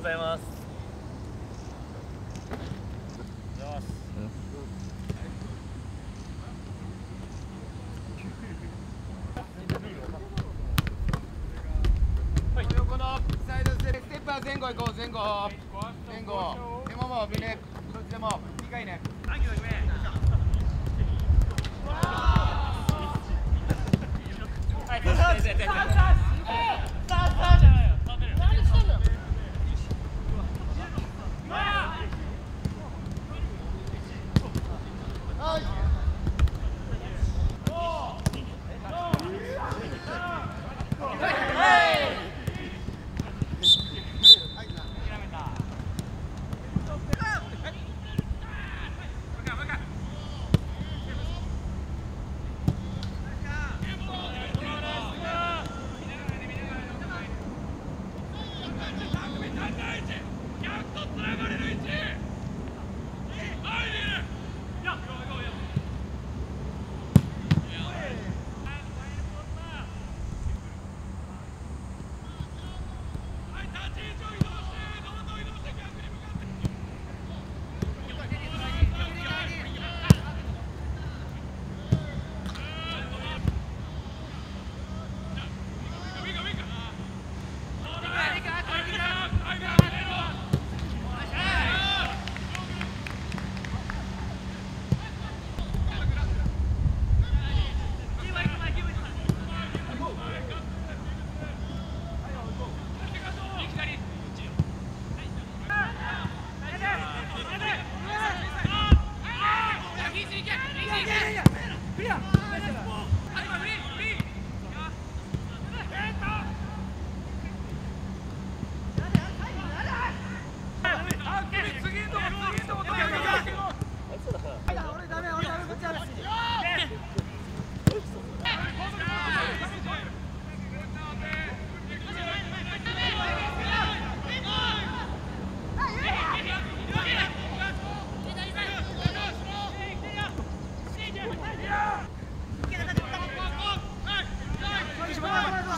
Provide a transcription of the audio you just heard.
ございます。横のサイドステップは前後行こう、前後。でももうビネ、どっちでも2回ね。